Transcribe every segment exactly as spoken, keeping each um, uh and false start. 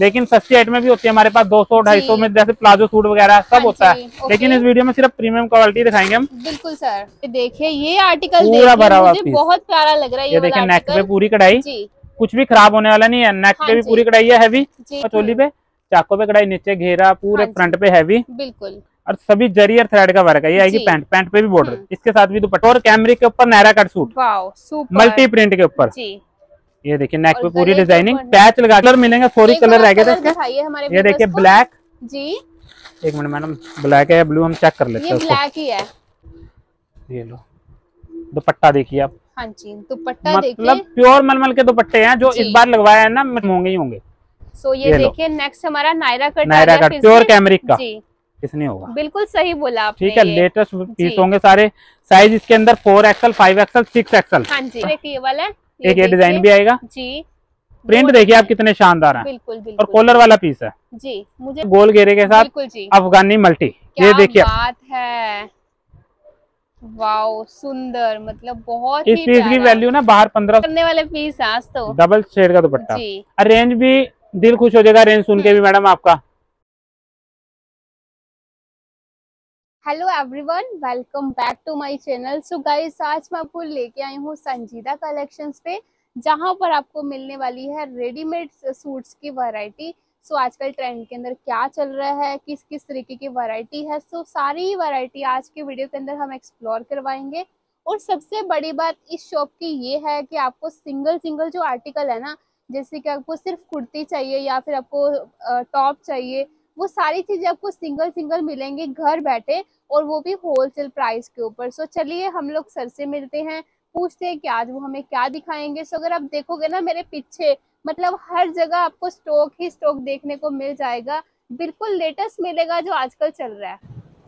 लेकिन सस्ती आइटम में भी होती है हमारे पास दो सौ ढाई सौ में, जैसे प्लाजो सूट वगैरह सब होता है, लेकिन इस वीडियो में सिर्फ प्रीमियम क्वालिटी दिखाएंगे हम। बिल्कुल सर, देखिए ये आर्टिकल पूरा भरा हुआ, बहुत प्यारा लग रहा है ये। देखिए नेक पे पूरी कढ़ाई, कुछ भी खराब होने वाला नहीं है। नेक पे भी पूरी कढ़ाई है, हैवी चोली पे चाको पे कढ़ाई, नीचे घेरा पूरे फ्रंट पे हैवी, बिल्कुल। और सभी जरी और थ्रेड का वर्क है। ये आएगी पैंट, पैंट पे भी बॉर्डर, इसके साथ भी दुपट्टा और कैमरे के ऊपर Naira cut suit multi print के ऊपर। ये देखिए नेक पे पूरी डिजाइनिंग, पैच लगा कलर मिलेंगे, सॉरी कलर रह गए थे। ये देखिए ब्लैक जी, एक मिनट मैडम, ब्लैक है ब्लू हम चेक कर लेते हैं, ब्लैक ही है। ये लो दुपट्टा देखिए आप, हाँ जी दुपट्टा मतलब प्योर मलमल के दुपट्टे हैं, जो इस बार लगवाया है ना होंगे ही होंगे। सो ये देखिए नेक्स्ट हमारा Naira cut, Naira cut pure cambric का, इसने होगा। बिल्कुल सही बोला आपने, ठीक है। लेटेस्ट पीस होंगे सारे, साइज इसके अंदर four XL five XL six XL. हाँ जी ये वाला एक ये डिजाइन भी आएगा जी, प्रिंट देखिए आप कितने शानदार है। बिल्कुल, बिल्कुल। और कॉलर वाला पीस है जी, मुझे गोल घेरे के साथ अफगानी मल्टी। ये देखिए बात है, वाओ सुंदर, मतलब बहुत इस पीस की वैल्यू ना बाहर पंद्रह करने वाले पीस आज तो। डबल शेड का दुपट्टा, रेंज भी दिल खुश हो जाएगा रेंज सुन के भी मैडम आपका। Hello everyone, welcome back to my channel. So guys आज मैं आपको लेके आई हूँ संजीदा कलेक्शंस पे, जहाँ पर आपको मिलने वाली है रेडीमेड सूट्स की वैरायटी। सो आजकल ट्रेंड के अंदर क्या चल रहा है, किस किस तरीके की वैरायटी है, सो सारी ही वैरायटी आज के वीडियो के अंदर हम एक्सप्लोर करवाएंगे। और सबसे बड़ी बात इस शॉप की ये है कि आपको सिंगल सिंगल जो आर्टिकल है ना, जैसे कि आपको सिर्फ कुर्ती चाहिए या फिर आपको टॉप चाहिए, वो सारी चीजें आपको सिंगल सिंगल मिलेंगी घर बैठे, और वो भी होलसेल प्राइस के ऊपर। सो चलिए हम लोग सर से मिलते हैं, पूछते हैं कि आज वो हमें क्या दिखाएंगे। सो अगर आप देखोगे ना मेरे पीछे, मतलब हर जगह आपको स्टॉक ही स्टॉक देखने को मिल जाएगा, बिल्कुल लेटेस्ट मिलेगा जो आजकल चल रहा है।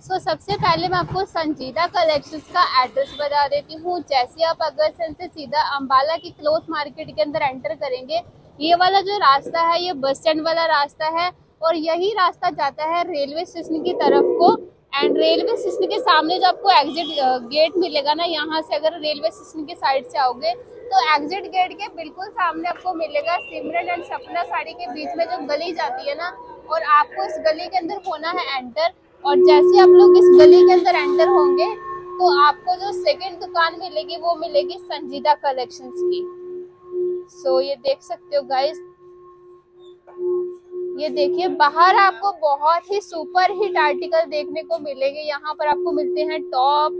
सो सबसे पहले मैं आपको संजीदा कलेक्शंस का एड्रेस बता देती हूँ। जैसे आप अगरसन से सीधा अम्बाला की क्लोथ मार्केट के अंदर एंटर करेंगे, ये वाला जो रास्ता है ये बस स्टैंड वाला रास्ता है, और यही रास्ता जाता है रेलवे स्टेशन की तरफ को। एंड रेलवे स्टेशन के सामने जो आपको एग्जिट गेट मिलेगा ना, यहाँ से अगर रेलवे स्टेशन की साइड से आओगे तो एग्जिट गेट के बिल्कुल सामने आपको मिलेगा सिमरन एंड सपना साड़ी के बीच में जो गली जाती है ना, और आपको इस गली के अंदर होना है एंटर। और जैसे आप लोग इस गली के अंदर एंटर होंगे तो आपको जो सेकेंड दुकान मिलेगी वो मिलेगी संजीदा कलेक्शंस की। सो ये देख सकते हो गाइस, ये देखिए बाहर आपको बहुत ही सुपर हिट आर्टिकल देखने को मिलेंगे। यहाँ पर आपको मिलते हैं top,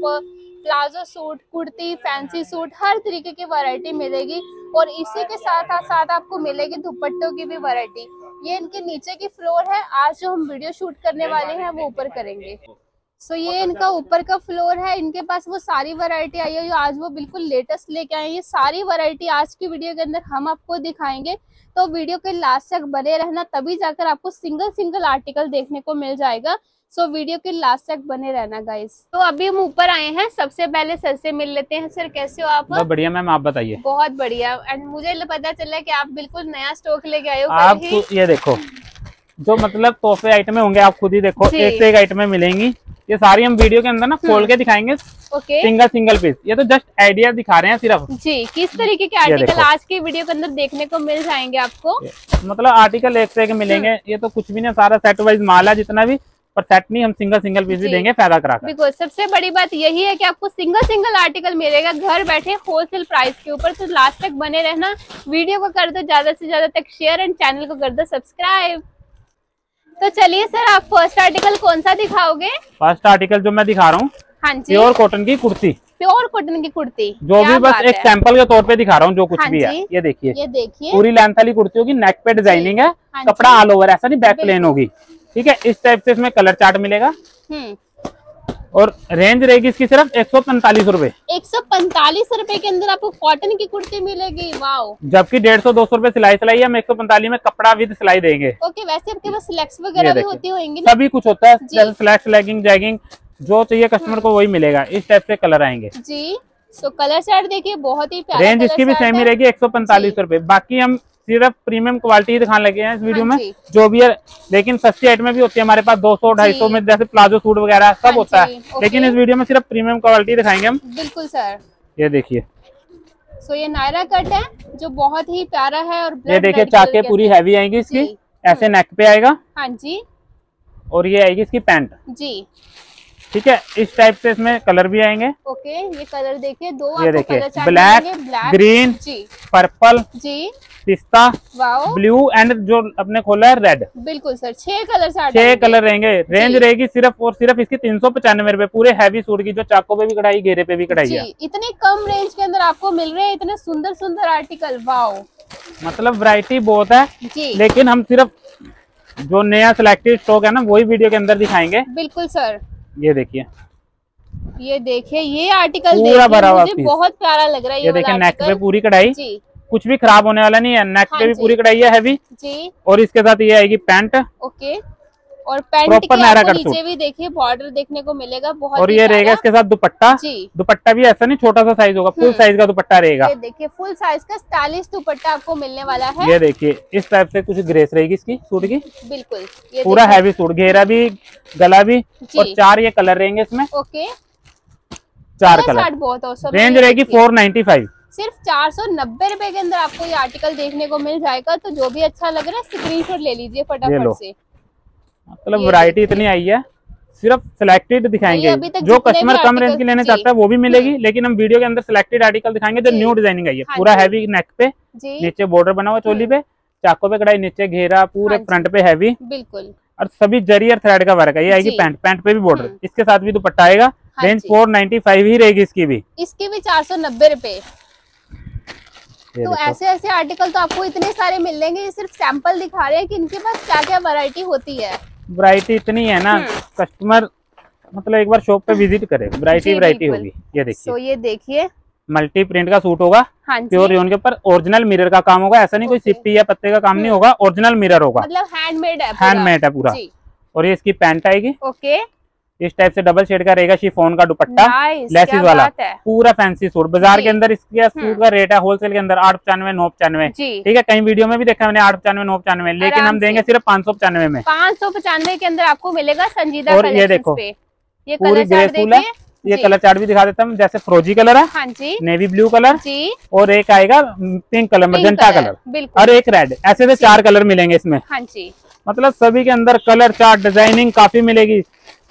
palazzo suit, kurti, fancy suit, हर तरीके की वैरायटी मिलेगी। और इसी के साथ साथ आपको मिलेगी दुपट्टों की भी वैरायटी। ये इनके नीचे की फ्लोर है, आज जो हम वीडियो शूट करने वाले हैं वो ऊपर करेंगे। सो ये इनका ऊपर का फ्लोर है, इनके पास वो सारी वैरायटी आई है जो आज वो बिल्कुल लेटेस्ट लेके आए हैं। ये सारी वैरायटी आज की वीडियो के अंदर हम आपको दिखाएंगे, तो वीडियो के लास्ट तक बने रहना, तभी जाकर आपको सिंगल सिंगल आर्टिकल देखने को मिल जाएगा। सो वीडियो के लास्ट तक बने रहना गाइस। तो अभी हम ऊपर आए हैं, सबसे पहले सर से मिल लेते हैं। सर कैसे हो आप? बहुत बढ़िया मैम, आप बताइए। बहुत बढ़िया। एंड मुझे पता चला कि आप बिल्कुल नया स्टॉक लेके आए हो। आप ये देखो जो मतलब तोहफे आइटमें होंगे, आप खुद ही देखो एक से एक आइटमें मिलेंगी। ये सारी हम वीडियो के अंदर ना खोल के दिखाएंगे सिंगल सिंगल पीस। ये तो जस्ट आइडिया दिखा रहे हैं सिर्फ जी, किस तरीके के आर्टिकल आज की वीडियो के अंदर देखने को मिल जाएंगे आपको। मतलब आर्टिकल एक से एक मिलेंगे, ये तो कुछ भी नहीं, सारा सेट वाइज माल है जितना भी, पर सेट नहीं, हम सिंगल सिंगल पीस भी देंगे फायदा कराकर। बिल्कुल, सबसे बड़ी बात यही है कि आपको सिंगल सिंगल आर्टिकल मिलेगा घर बैठे होलसेल प्राइस के ऊपर। तो लास्ट तक बने रहना, वीडियो को कर दो ज्यादा से ज्यादा तक शेयर एंड चैनल को कर दो सब्सक्राइब। तो चलिए सर, आप फर्स्ट आर्टिकल कौन सा दिखाओगे? फर्स्ट आर्टिकल जो मैं दिखा रहा हूँ, हाँ जी, प्योर कॉटन की कुर्ती। प्योर कॉटन की कुर्ती जो भी, बस एक सैंपल के तौर पे दिखा रहा हूँ जो कुछ हाँ भी है। ये देखिए, ये देखिए पूरी लेंथ वाली कुर्ती होगी, नेक पे डिजाइनिंग है, हाँ कपड़ा ऑल ओवर, ऐसा नहीं बैक प्लेन होगी, ठीक है। इस टाइप से इसमें कलर चार्ट मिलेगा, और रेंज रहेगी इसकी सिर्फ एक सौ पैंतालीस रूपए। एक सौ पैंतालीस रूपए के अंदर आपको कॉटन की कुर्ती मिलेगी, वाओ। जबकि डेढ़ सौ दो सौ रूपये सिलाई सिलाई हम एक सौ पैंतालीस में कपड़ा विद सिलाई देंगे। ओके, वैसे आपके पास सिलेक्स वगैरह भी होती होंगी? सभी कुछ होता है, जैसे सिलेक्स, लेगिंग, जैगिंग, जो चाहिए कस्टमर को वही मिलेगा। इस टाइप से कलर आएंगे जी। सो कलर चार्ट देखिए, बहुत ही प्यारा। रेंज इसकी भी सेम ही रहेगी, एक सौ पैंतालीस रूपए। बाकी हम सिर्फ प्रीमियम क्वालिटी दिखाने लगे हैं इस वीडियो में, जो भी है। लेकिन सस्ती आइटमें भी होती है हमारे पास दो सौ ढाई सौ में, जैसे प्लाजो सूट वगैरह सब होता है, लेकिन इस वीडियो में सिर्फ प्रीमियम क्वालिटी दिखाएंगे हम। बिल्कुल सर, ये देखिए। सो ये नायरा कट है जो बहुत ही प्यारा है, और ये देखिए चाके पूरी हैवी आएंगी इसकी, ऐसे नेक पे आएगा। हाँ जी। और ये आएगी इसकी पैंट जी। ठीक है, इस टाइप से इसमें कलर भी आएंगे। ओके, ये कलर देखिए, दो ये देखिए ब्लैक, ब्लैक ग्रीन जी, पर्पल जी, पिस्ता, ब्लू एंड जो अपने खोला है रेड। बिल्कुल सर, छह कलर छह कलर रहेंगे। रेंज रहेगी सिर्फ और सिर्फ इसकी तीन सौ पचानवे रूपए। पूरे हैवी सूट की जो चाको पे भी कढ़ाई, घेरे पे भी कढ़ाई है, इतनी कम रेंज के अंदर आपको मिल रहे हैं इतने सुंदर सुंदर आर्टिकल। वाओ, मतलब वैरायटी बहुत है, लेकिन हम सिर्फ जो नया सिलेक्टेड स्टॉक है ना वही वीडियो के अंदर दिखाएंगे। बिल्कुल सर, ये देखिए, ये देखिए, ये आर्टिकल पूरा भरा हुआ, बहुत प्यारा लग रहा है। ये देखिए नेक पे पूरी कढ़ाई, कुछ भी खराब होने वाला नहीं है। नेक हाँ पे भी पूरी कढ़ाई है हैवी जी। और इसके साथ ये आएगी पैंट। ओके, और पैंट के नीचे भी देखिए बॉर्डर देखने को मिलेगा बहुत। और ये रहेगा इसके साथ दुपट्टा। दुपट्टा भी ऐसा नहीं छोटा सा साइज होगा, फुल साइज का दुपट्टा रहेगा। ये देखिए फुल साइज का स्टाइलिश दुपट्टा आपको मिलने वाला है। ये देखिए इस टाइप से कुछ ग्रेस रहेगी इसकी सूट की। बिल्कुल, ये पूरा हैवी सूट, घेरा भी, गला भी, और चार ये कलर रहेंगे इसमें। ओके, चार कलर। बहुत रेंज रहेगी फोर नाइन्टी फाइव, सिर्फ चार सौ नब्बे रूपए के अंदर आपको ये आर्टिकल देखने को मिल जाएगा। तो जो भी अच्छा लग रहा है स्क्रीनशॉट ले लीजिए फटाफट से। मतलब वैरायटी इतनी आई है, सिर्फ सिलेक्टेड दिखाएंगे। जो कस्टमर कम रेंज की लेना चाहता है वो भी मिलेगी, लेकिन हम वीडियो के अंदर सिलेक्टेड आर्टिकल दिखाएंगे जो न्यू डिजाइनिंग आई है। पूरा हैवी नेक पे, नीचे बॉर्डर बना हुआ, चोली पे चाको पे कढ़ाई, नीचे घेरा, पूरे फ्रंट पे हैवी। बिल्कुल, और सभी जरी और थ्रेड का वर्क है। ये आएगी पैंट, पैंट पे भी बॉर्डर, इसके साथ भी दुपट्टा आएगा। रेंज फोर नाइन्टी फाइव ही रहेगी इसकी भी, इसकी भी चार सौ नब्बे रूपए। तो ऐसे ऐसे आर्टिकल तो आपको इतने सारे मिलेंगे, सिर्फ सैंपल दिखा रहे हैं कि इनके पास क्या क्या वैरायटी होती है। वैरायटी इतनी है ना, कस्टमर मतलब एक बार शॉप पे विजिट करे, वैरायटी वैरायटी होगी। ये देखिए, सो ये देखिए मल्टी प्रिंट का सूट होगा। हाँ, प्योर योन के ऊपर ओरिजिनल मिरर का काम होगा। ऐसा नहीं कोई सिप्पी या पत्ते का काम नहीं होगा, ओरिजिनल मिरर होगा, मतलब हैंडमेड है, हैंडमेड है पूरा। और ये इसकी पैंट आएगी। ओके, इस टाइप से डबल शेड का रहेगा, शिफॉन का दुपट्टा, लेसिस वाला, पूरा फैंसी सूट। बाजार के अंदर इसका सूट का रेट है होलसेल के अंदर आठ पचानवे नौ पचानवे। ठीक है, कई वीडियो में भी देखा मैंने आठ पचानवे नौ पचानवे, लेकिन हम देंगे सिर्फ पाँच सौ पचानवे में। पाँच सौ पचानवे के अंदर आपको मिलेगा संजीदा। और ये देखो पूरी ग्रेसफुल है। ये कलर चार्ट भी दिखा देता हूँ, जैसे फ्रोजी कलर है। हाँ जी। नेवी ब्लू कलर जी, और एक आएगा पिंक कलर, मजेंटा कलर, और एक रेड। ऐसे से चार कलर मिलेंगे इसमें। हाँ जी, मतलब सभी के अंदर कलर चार्ट, डिजाइनिंग काफी मिलेगी।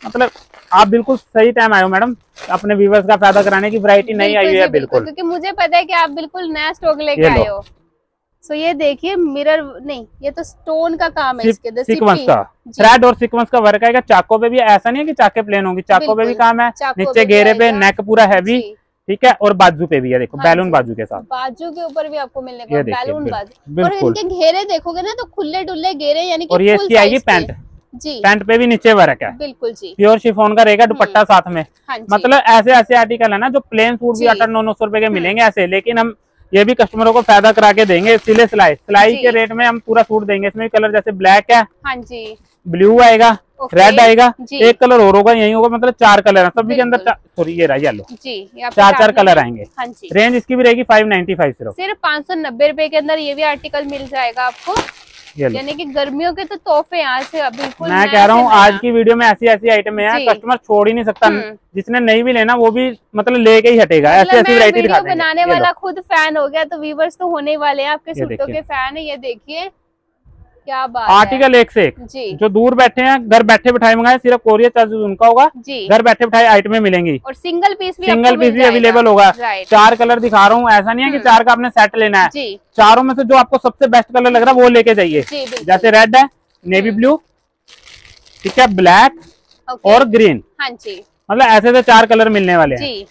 मतलब आप बिल्कुल सही टाइम आए हो मैडम, अपने व्यूवर्स का फायदा कराने की। वैरायटी नहीं आई है बिल्कुल, क्योंकि मुझे पता है कि आप बिल्कुल नया स्टॉक लेके आए हो। सो ये देखिए मिरर नहीं, ये तो स्टोन का काम है, इसके सीक्वेंस का, थ्रेड और सीक्वेंस का वर्क आएगा। चाको पे भी ऐसा नहीं है कि चाके प्लेन होंगी, चाको पे भी काम है, नीचे घेरे पे, नेक पूरा हैवी। ठीक है, और बाजू पे भी है, देखो बैलून बाजू के साथ, बाजू के ऊपर भी आपको मिलेगा बैलून बाजू। और इनके घेरे देखोगे ना तो खुले डुल्ले घेरे, यानी कि। और ये इसकी आएगी पैंट जी, पैंट पे भी नीचे वर्क है। बिल्कुल जी, प्योर शिफॉन का रहेगा, दुपट्टा साथ में। हाँ, मतलब ऐसे ऐसे आर्टिकल है ना जो प्लेन सूट भी आठ नौ नौ सौ रुपए के मिलेंगे ऐसे, लेकिन हम ये भी कस्टमरों को फायदा करा के देंगे। सिले सिलाई सिलाई के रेट में हम पूरा सूट देंगे। इसमें कलर जैसे ब्लैक है, हाँ जी, ब्लू आएगा, रेड आएगा, एक कलर और होगा, यही होगा, मतलब चार कलर है सभी के अंदर। सॉरी ये रहा येलो जी, चार चार कलर आएंगे। रेंज इसकी भी रहेगी फाइव नाइन्टी फाइव सिर्फ सिर्फ पाँच सौ नब्बे रूपए के अंदर ये भी आर्टिकल मिल जाएगा आपको। यानी कि गर्मियों के तो तोहफे यहाँ से बिल्कुल। मैं कह रहा हूँ आज की वीडियो में ऐसी ऐसी आइटम है, कस्टमर छोड़ ही नहीं सकता। जिसने नहीं भी लेना वो भी मतलब लेके ही हटेगा। ऐसी ऐसी वैरायटी दिखा देंगे। बनाने वाला खुद फैन हो गया, तो व्यूवर्स तो होने वाले हैं आपके सूटों के फैन है। ये देखिए क्या बात, आर्टिकल एक से एक, जो दूर बैठे हैं, घर बैठे बिठाए मंगाए, सिर्फ कोरियर चार्ज उनका होगा। घर बैठे बिठाए आइटमें मिलेंगी, और सिंगल पीस भी सिंगल पीस भी अवेलेबल होगा। चार कलर दिखा रहा हूँ, ऐसा नहीं है कि चार का आपने सेट लेना है। चारों में से जो आपको सबसे बेस्ट कलर लग रहा है वो लेके जाइए। जैसे रेड है, नेवी ब्लू, ठीक है, ब्लैक और ग्रीन। हाँ जी, मतलब ऐसे से चार कलर मिलने वाले हैं।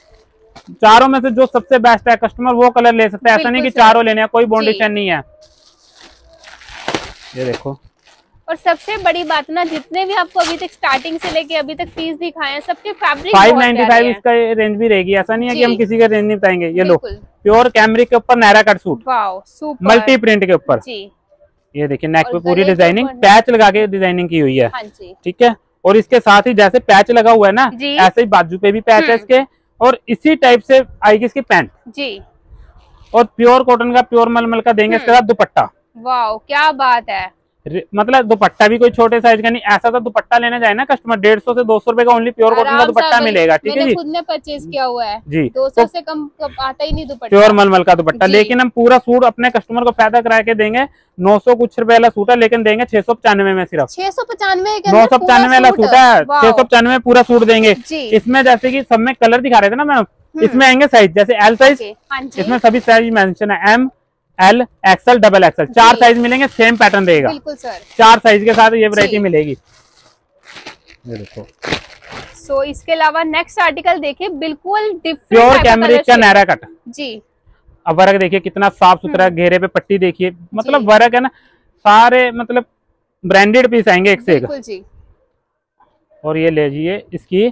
चारों में से जो सबसे बेस्ट है कस्टमर वो कलर ले सकते हैं। ऐसा नहीं की चारों लेने, कोई बाउंडेशन नहीं है। ये देखो, और सबसे बड़ी बात ना, जितने भी आपको अभी तक स्टार्टिंग से लेके अभी तक पीस दिखाए हैं सबके फैब्रिक फाइव नाइन्टी फाइव इसका रेंज भी रहेगी। ऐसा नहीं है कि हम किसी का रेंज नहीं बताएंगे। ये लो, प्योर कैमरिक के ऊपर Naira cut suit, super multi print के ऊपर। ये देखिए नेक पे पूरी डिजाइनिंग, पैच लगा के डिजाइनिंग की हुई है। ठीक है, और इसके साथ ही जैसे पैच लगा हुआ है ना, ऐसे ही बाजू पे भी पैच है इसके। और इसी टाइप से आएगी इसकी पैंट जी, और प्योर कॉटन का, प्योर मलमल का देंगे इसके साथ दुपट्टा। वाओ क्या बात है। मतलब दुपट्टा भी कोई छोटे साइज का नहीं, ऐसा तो दुपट्टा लेने जाए ना कस्टमर डेढ़ सौ से दो सौ रुपए का ओनली प्योर कॉटन का दुपट्टा मिलेगा। ठीक है जी, खुद ने परचेज किया हुआ है जी, दो सौ से कम आता ही नहीं दुपट्टा, प्योर मलमल का दुपट्टा। लेकिन हम पूरा सूट अपने कस्टमर को पैदा करा के देंगे, नौ सौ कुछ रुपए वाला सूट है लेकिन देंगे छह सौ पचानवे में, सिर्फ छह सौ पचानवे नौ सौ पचानवे वाला सूट है, छह सौ पचानवे में पूरा सूट देंगे। इसमें जैसे की सब में कलर दिखा रहे थे ना मैम, इसमें आएंगे साइज जैसे एल साइज, इसमें सभी साइज मेंशन है, M L XL double XL, चार साइज मिलेंगे, सेम पैटर्न रहेगा। बिल्कुल सर, चार साइज के साथ ये वैरायटी मिलेगी। ये देखो सो so, इसके अलावा नेक्स्ट आर्टिकल देखिए, बिल्कुल डिफरेंट प्योर कैमरिक का नायरा कट जी। अब वर्क देखिए कितना साफ सुथरा, घेरे पे पट्टी देखिए, मतलब वर्क है ना, सारे मतलब ब्रांडेड पीस आएंगे एक से एक। और ये ले लीजिए इसकी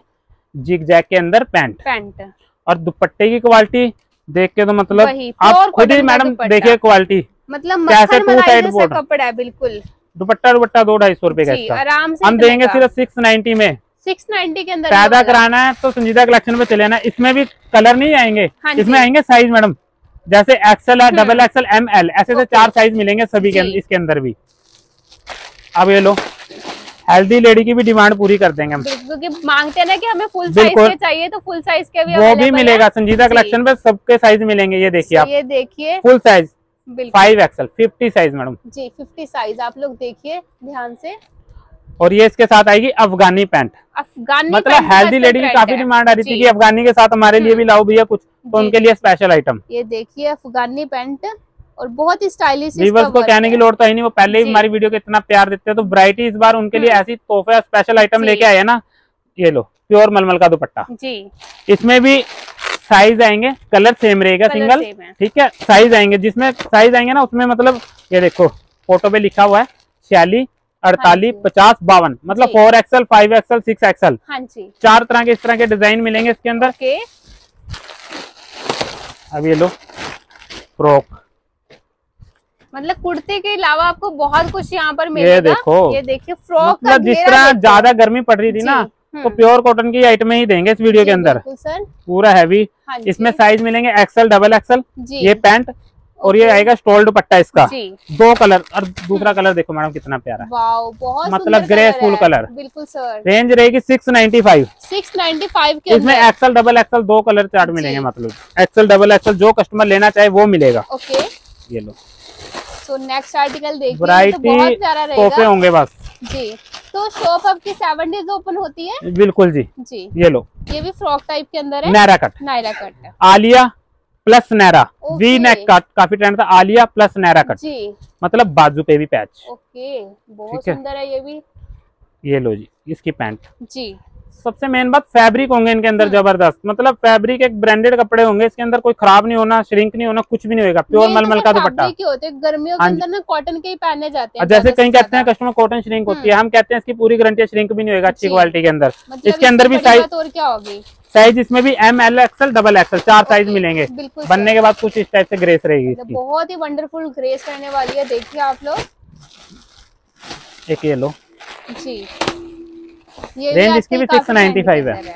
जिग जैक के अंदर पैंट पैंट और दुपट्टे की क्वालिटी देख के तो मतलब आप खुद ही मैडम देखिए क्वालिटी, मतलब कैसे टू साइड बोर्ड कपड़ा है, बिल्कुल दुपट्टा दुपट्टा दो ढाई सौ रुपए का इसका आराम से हम देंगे सिर्फ सिक्स नाइन्टी में। सिक्स नाइन्टी के अंदर पैदा कराना है तो संजीदा कलेक्शन में चले ना। इसमें भी कलर नहीं आएंगे, इसमें आएंगे साइज मैडम जैसे एक्सएल है, डबल एक्सएल, एम एल, ऐसे ऐसे चार साइज मिलेंगे सभी के इसके अंदर भी। अब ये लो हेल्दी लेडी की भी डिमांड पूरी कर देंगे हम, क्योंकि मांगते हैं ना कि हमें फुल साइज के चाहिए तो फुल साइज के भी वो भी मिलेगा संजीदा कलेक्शन पे, सबके साइज मिलेंगे। ये देखिए आप, ये देखिए full size five XL fifty size madam जी, फिफ्टी साइज आप लोग देखिए ध्यान से। और ये इसके साथ आएगी अफगानी पैंट, अफगानी मतलब हेल्दी लेडी की काफी डिमांड आ रही थी कि अफगानी के साथ हमारे लिए भी लाओ भैया कुछ, तो उनके लिए स्पेशल आइटम। ये देखिए अफगानी पैंट और बहुत ही स्टाइलिश, व्यूअर्स को कहने की लोड़ तो ही नहीं, वो पहले ही हमारी वीडियो को इतना प्यार देते हैं, तो वैरायटी इस बार उनके लिए ऐसी तोहफे स्पेशल आइटम लेके आए हैं ना। ये लो प्योर मलमल का दुपट्टा जी, इसमें भी साइज आएंगे, कलर सेम रहेगा सिंगल, ठीक है, साइज आएंगे, जिसमें साइज आएंगे ना उसमें मतलब ये देखो फोटो पे लिखा हुआ है छियालीस, अड़तालीस, पचास, बावन, मतलब four XL, five XL, six XL, चार तरह के इस तरह के डिजाइन मिलेंगे इसके अंदर। अब ये लो फ्रॉक, मतलब कुर्ते के अलावा आपको बहुत कुछ यहाँ पर मिलेगा। ये देखो, ये देखिए फ्रॉक, मतलब जिस तरह ज्यादा गर्मी पड़ रही थी ना तो प्योर कॉटन की आइटमें ही देंगे इस वीडियो के अंदर, पूरा हैवी। इसमें साइज मिलेंगे एक्सएल, डबल एक्सएल, ये पैंट और ये आएगा स्टॉल दुपट्टा इसका, दो कलर। और दूसरा कलर देखो मैडम कितना प्यारा है, वाओ बहुत, मतलब ग्रे फुल कलर, बिल्कुल सर। रेंज रहेगी six ninety five, six ninety five के। इसमें एक्सएल, डबल एक्सएल दो कलर चार्ट मिलेंगे, मतलब एक्सएल डबल एक्सएल जो कस्टमर लेना चाहे वो मिलेगा। ये लो तो नेक्स्ट आर्टिकल देखिए, वैरायटी तोहफे होंगे बस जी। तो शॉप आपकी सेवन डेज ओपन होती है, बिल्कुल जी जी। ये लो ये भी फ्रॉक टाइप के अंदर है, Naira cut, Naira cut Alia plus Naira, V neck cut काफी ट्रेंड था, आलिया प्लस नायरा कट जी, मतलब बाजू पे भी पैच, ओके बहुत सुंदर है ये भी। ये लो जी इसकी पैंट जी, सबसे मेन बात फैब्रिक होंगे इनके अंदर जबरदस्त, मतलब फैब्रिक एक ब्रांडेड कपड़े होंगे, इसके अंदर कोई खराब नहीं होना, श्रिंक नहीं होना, कुछ भी नहीं होगा, प्योर मलमल का दुपट्टा। गर्मियों के अंदर ना कॉटन के ही पहने जाते हैं, जैसे कहीं कहते हैं कस्टमर कॉटन श्रिंक होती है, हम कहते हैं इसकी पूरी गारंटी, श्रिंक भी नहीं होगा, अच्छी क्वालिटी के अंदर। इसके अंदर भी साइज और क्या होगी, साइज इसमें भी M L XL double XL चार साइज मिलेंगे, बनने के बाद कुछ इस टाइप से ग्रेस रहेगी, बहुत ही वंडरफुल ग्रेस रहने वाली है, देखिए आप लोग। एक ये लो जी, रेंज इसकी भी सिक्स नाइन्टी फाइव है,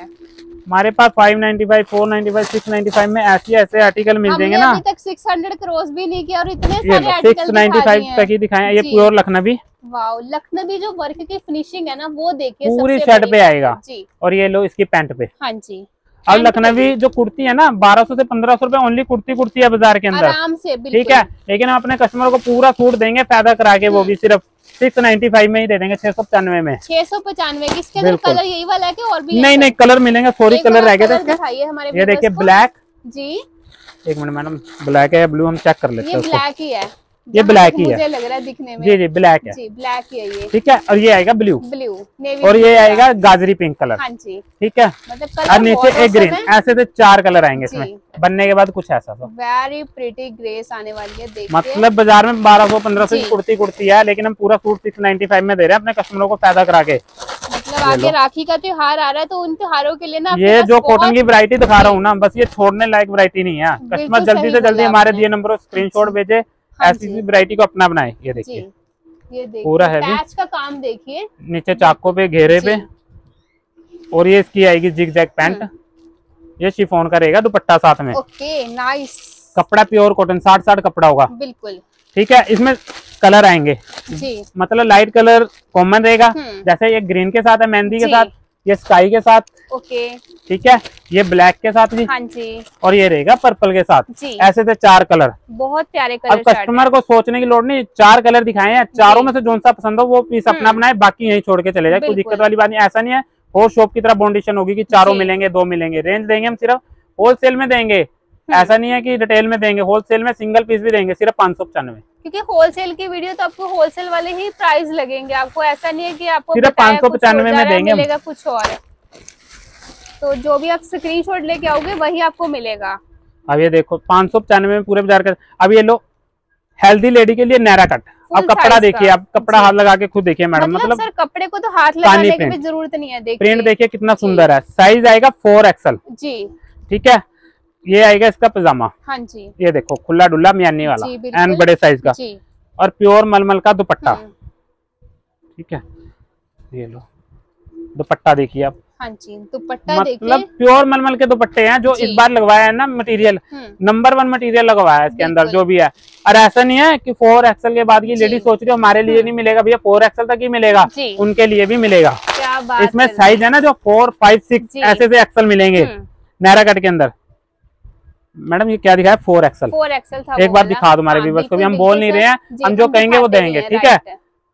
हमारे पास five ninety five, four ninety five, six ninety five में ऐसे ऐसे आर्टिकल मिल जाएंगे ना। अभी तक सिक्स हंड्रेड क्रॉस भी नहीं किया और इतने सारे आर्टिकल सिक्स नाइन्टी फाइव तक ही दिखाए। ये प्योर लखनवी, वाओ लखनवी जो वर्क की फिनिशिंग है ना वो देखिए, पूरी शर्ट पे आएगा। और ये लो इसकी पैंट पे, हाँ जी। और लखनवी जो कुर्ती है ना बारह सौ से पंद्रह सौ रूपये ओनली कुर्ती कुर्ती है बाजार के अंदर, आराम से, ठीक है। लेकिन हम अपने कस्टमर को पूरा सूट देंगे पैदा करा के, वो भी सिर्फ सिक्स नाइन्टी फाइव में ही दे देंगे, छह सौ पचानवे में, छह सौ पचानवे। इसके अंदर कलर यही वाला है कि और भी? नहीं नहीं कलर मिलेंगे, सॉरी कलर रह गए थे। ये देखिए ब्लैक जी, एक मिनट मैडम, ब्लैक है ब्लू, हम चेक कर लेते हैं। ये ब्लैक ही है, ये ब्लैक ही है, मुझे लग रहा है दिखने में, जी जी ब्लैक है, ब्लैक ही है ये, ठीक है। और ये आएगा ब्लू, ब्लू और ये आएगा गाजरी पिंक कलर, हाँ जी, ठीक है। और नीचे एक ग्रीन, ऐसे तो चार कलर आएंगे इसमें, बनने के बाद कुछ ऐसा। तो वेरी प्रिटी ग्रेस आने वाली है, देखिए। मतलब बाजार में बारह सौ पंद्रह सौ कुर्ती कुर्ती है, लेकिन हम पूरा सूट सिक्स नाइन्टी फाइव में दे रहे हैं अपने कस्टमरों को पैदा करा के। मतलब आगे राखी का त्योहार आ रहा है तो उन त्योहारों के लिए ना ये जो कॉटन की वैरायटी दिखा रहा हूँ ना, बस ये छोड़ने लायक वैरायटी नहीं है। कस्टमर जल्दी से जल्दी हमारे दिए नंबरों स्क्रीनशॉट भेजे, ऐसी वैरायटी को अपना बनाए। ये देखिए, ये देखिए पूरा हैवी पैच का काम देखिए, नीचे चाकों पे घेरे पे। और ये इसकी आएगी जिगजैग पैंट, ये शिफॉन का रहेगा दुपट्टा साथ में, ओके नाइस। कपड़ा प्योर कॉटन, साठ साठ कपड़ा होगा, बिल्कुल ठीक है। इसमें कलर आएंगे जी, मतलब लाइट कलर कॉमन रहेगा, जैसे ये ग्रीन के साथ है, मेहंदी के साथ, ये स्काई के साथ, ओके ठीक है, ये ब्लैक के साथ जी, हाँ जी, और ये रहेगा पर्पल के साथ जी। ऐसे थे चार कलर, बहुत प्यारे कलर। अब कस्टमर को सोचने की लोड़ नहीं, चार कलर दिखाए हैं, चारों में से जो सा पसंद हो वो पीस अपना अपनाए, बाकी यही छोड़ के चले जाए, कोई दिक्कत वाली बात नहीं। ऐसा नहीं है और शॉप की तरफ बाउंडेशन होगी कि चारों मिलेंगे, दो मिलेंगे। रेंज देंगे हम सिर्फ होलसेल में देंगे, ऐसा नहीं है कि रिटेल में देंगे। होलसेल में सिंगल पीस भी देंगे सिर्फ पाँच सौ पचानवे, क्योंकि होलसेल की वीडियो तो आपको होलसेल वाले ही प्राइस लगेंगे। आपको ऐसा नहीं है कि आपको सिर्फ पाँच सौ पचानवे में देंगे, मिलेगा कुछ और है। तो जो भी आप स्क्रीनशॉट लेके आओगे वही आपको मिलेगा। अब ये देखो पाँच सौ पचानवे में पूरे बाजार का। अब ये लो हेल्दी लेडी के लिए नैरा कट। आप कपड़ा देखिए, आप कपड़ा हाथ लगा के खुद देखिए मैडम, मतलब, मतलब सर कपड़े को तो हाथ लगाने की भी जरूरत नहीं है। देखिए प्रिंट देखिए कितना सुंदर है। साइज आएगा फोर एक्सल जी, ठीक है। ये आएगा इसका पजामा, हाँ जी, ये देखो खुला डुल्ला मियानी वाला एंड बड़े साइज का, और प्योर मलमल का दुपट्टा, ठीक है। ये लो दुपट्टा देखिए आप, हाँ जी दुपट्टा, मतलब प्योर मलमल के दुपट्टे हैं जो इस बार लगवाया है ना, मटेरियल नंबर वन मटेरियल लगवाया है इसके अंदर जो भी है। और ऐसा नहीं है कि फोर एक्सल के बाद की लेडी सोच रही हो हमारे लिए नहीं मिलेगा, भैया फोर एक्सल तक ही मिलेगा, उनके लिए भी मिलेगा। क्या बात, इसमें साइज है ना जो फोर फाइव सिक्स ऐसे से एक्सल मिलेंगे नैरा कट के अंदर। मैडम ये क्या दिखाया, फोर एक्सल, फोर एक्सल एक बार दिखा दो हमारे व्यूअर्स को भी, हम बोल नहीं रहे हैं, हम जो कहेंगे वो देंगे, ठीक है।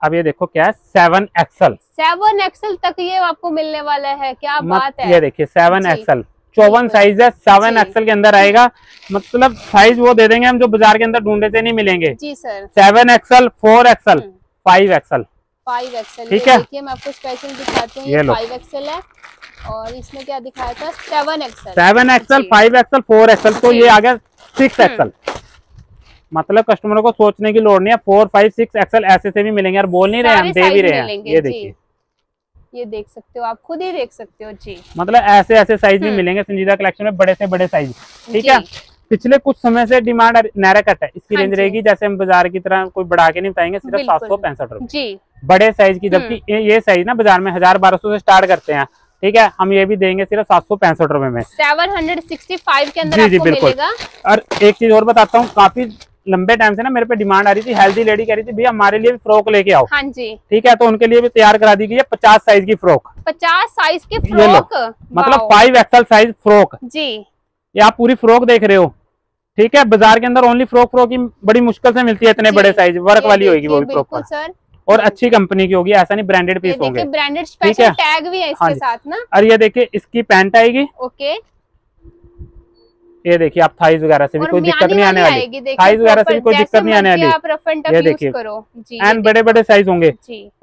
अब ये देखो क्या है, सेवन एक्सल, सेवन एक्सल तक ये आपको मिलने वाला है। क्या बात है, ये देखिए सेवन एक्सल, चौवन साइज है, सेवन एक्सल के अंदर आएगा, मतलब साइज वो दे देंगे हम जो बाजार के अंदर ढूंढे से नहीं मिलेंगे जी sir. Seven XL, four XL, five XL, five XL, ठीक है। मैं आपको स्पेशल दिखाती हूँ, ये फाइव एक्सल है, और इसमें क्या दिखाया था, seven XL, seven XL, five XL, four XL, तो ये आ गया सिक्स एक्सल। मतलब कस्टमरों को सोचने की लोड़ नहीं है, फोर फाइव सिक्स एक्सल ऐसे से भी मिलेंगे, और बोल नहीं रहे हम, दे भी रहे हैं। ये देखिए, ये देख सकते हो आप, खुद ही देख सकते हो जी, मतलब ऐसे ऐसे साइज भी मिलेंगे संजीदा कलेक्शन में, बड़े से बड़े साइज, ठीक है। पिछले कुछ समय से डिमांड नैरा कट है, इसकी रेंज रहेगी जैसे हम बाजार की तरह कोई बढ़ा के नहीं बताएंगे, सिर्फ सात सौ पैंसठ रूपये बड़े साइज की, जबकि ये साइज ना बाजार में हजार बारह सौ से स्टार्ट करते हैं, ठीक है। हम ये भी देंगे सिर्फ सात सौ पैंसठ रूपये में, सेवन हंड्रेड सिक्सटी फाइव के अंदर जी, बिल्कुल। और एक चीज और बताता हूँ, काफी लंबे टाइम से ना मेरे पे डिमांड आ रही थी, हेल्दी लेडी कह रही थी भैया हमारे लिए भी फ्रॉक लेके आओ, हाँ जी, ठीक है। तो उनके लिए भी तैयार करा दी गई है पचास साइज की फ्रॉक, पचास साइज की फ्रॉक, मतलब फाइव एक्सल साइज फ्रॉक जी। ये आप पूरी फ्रॉक देख रहे हो, ठीक है। बाजार के अंदर ओनली फ्रॉक फ्रॉक की बड़ी मुश्किल से मिलती है, इतने बड़े साइज वर्क वाली होगी वो भी फ्रॉक सर, और अच्छी कंपनी की होगी, ऐसा नहीं ब्रांडेड पीस होंगे, ब्रांडेड स्पेशल टैग भी है इसके साथ ना। और ये देखिए इसकी पैंट आएगी, ओके, ये देखिए आप थाईज वगैरह से भी कोई दिक्कत नहीं आने वाली, थाईज वगैरह से भी कोई दिक्कत नहीं आने वाली, आप रफ एंड टफ यूज करो जी, एंड बड़े बड़े साइज होंगे।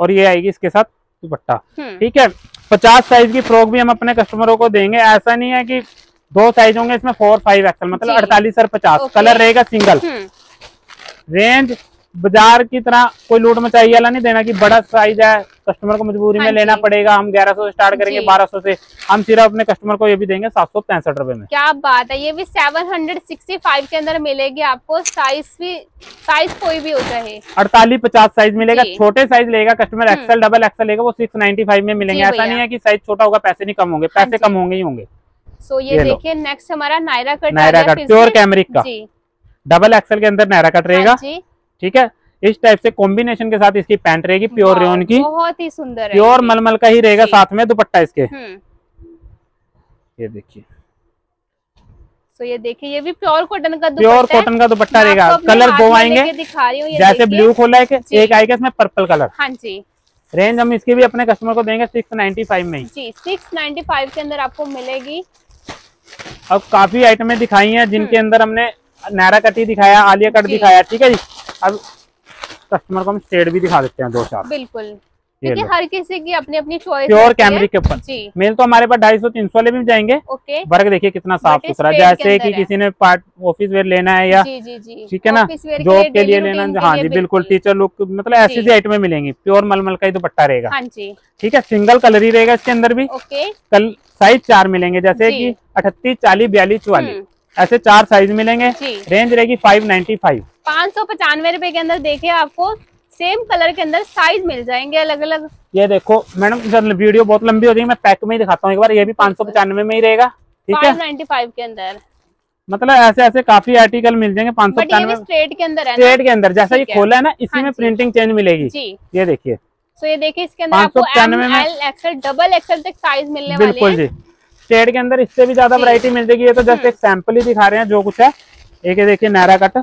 और ये आएगी इसके साथ दुपट्टा, ठीक है। पचास साइज की फ्रॉक भी हम अपने कस्टमरों को देंगे, ऐसा नहीं है कि दो साइज होंगे इसमें, फोर फाइव एक्सल, मतलब अड़तालीस और पचास, कलर रहेगा सिंगल। रेंज बाजार की तरह कोई लूट मचाई वाला नहीं देना कि बड़ा साइज है कस्टमर को मजबूरी में लेना पड़ेगा, हम ग्यारह सौ से स्टार्ट करेंगे, बारह सौ से। हम सिर्फ अपने कस्टमर को ये भी देंगे सात सौ पैंसठ रूपये में। क्या बात है, ये भी सात सौ पैंसठ के अंदर मिलेगी आपको, साइज भी, साइज कोई भी होता है, अड़तालीस पचास साइज मिलेगा। छोटे साइज लेगा कस्टमर, एक्सल डबल एक्सल लेगा, वो छह सौ पचानवे में मिलेंगे। ऐसा नहीं है कि साइज छोटा होगा पैसे नहीं कम होंगे, पैसे कम होंगे ही होंगे। सो ये देखिए नेक्स्ट हमारा Naira cut, Naira cut pure cambric का डबल एक्सल के अंदर नायरा कट रहेगा, ठीक है। इस टाइप से कॉम्बिनेशन के साथ इसकी पैंट रहेगी प्योर रेयन की, बहुत ही सुंदर, प्योर मलमल का ही रहेगा, साथ में दुपट्टा इसके। ये देखिए, तो ये देखिए ये भी प्योर कॉटन का, प्योर कॉटन का दुपट्टा रहेगा। कलर दो आएंगे, जैसे ब्लू खोला है एक आएगा इसमें पर्पल कलर, हाँ जी। रेंज हम इसकी भी अपने कस्टमर को देंगे सिक्स नाइन्टी फाइव में जी, सिक्स नाइन्टी फाइव के अंदर आपको मिलेगी। अब काफी आइटमें दिखाई है जिनके अंदर हमने नायरा कट ही दिखाया, आलिया कट दिखाया, ठीक है जी। अब कस्टमर को हम शेड भी दिखा देते हैं दो चार, बिल्कुल, क्योंकि हर किसी की अपनी अपनी चॉइस। प्योर कैमरिक के ऊपर मेल तो हमारे पास ढाई सौ तीन सौ वाले भी जाएंगे। वर्क देखिए कितना साफ सुथरा, जैसे कि किसी ने पार्ट ऑफिस वेयर लेना है या, ठीक है ना, जॉब के लिए लेना, हाँ जी बिल्कुल, टीचर लुक, मतलब ऐसी सी आइटमें मिलेंगी। प्योर मलमल का ही दुपट्टा रहेगा, ठीक है। सिंगल कलर ही रहेगा इसके अंदर भी। कल साइज चार मिलेंगे, जैसे की अठतीस, चालीस, बयालीस, चौवालीस, ऐसे चार साइज मिलेंगे। रेंज रहेगी फाइव नाइन्टी फाइव, पाँच सौ पचानवे रूपए के अंदर। देखिए आपको सेम कलर के अंदर साइज मिल जाएंगे अलग अलग। ये देखो मैडम सर वीडियो बहुत लंबी हो रही है, मैं पैक में ही दिखाता हूँ एक बार। ये भी पाँच सौ पचानवे में ही रहेगा, ठीक है, फाइव नाइन्टी फाइव के अंदर। मतलब ऐसे ऐसे काफी आर्टिकल मिल जाएंगे पाँच सौ स्ट्रेट के अंदर, स्ट्रेट के अंदर जैसा ये खोला है ना, इसी में प्रिंटिंग चेंज मिलेगी। ये देखिए, तो ये देखिए इसके अंदर आपको M, L, XL, double XL तक साइज मिलने वाले हैं। बिल्कुल जी, स्टेट के अंदर इससे भी ज्यादा वैरायटी मिल जाएगी। ये तो जस्ट एक सैंपल ही दिखा रहे हैं जो कुछ है। एक ये देखिए नायरा कट,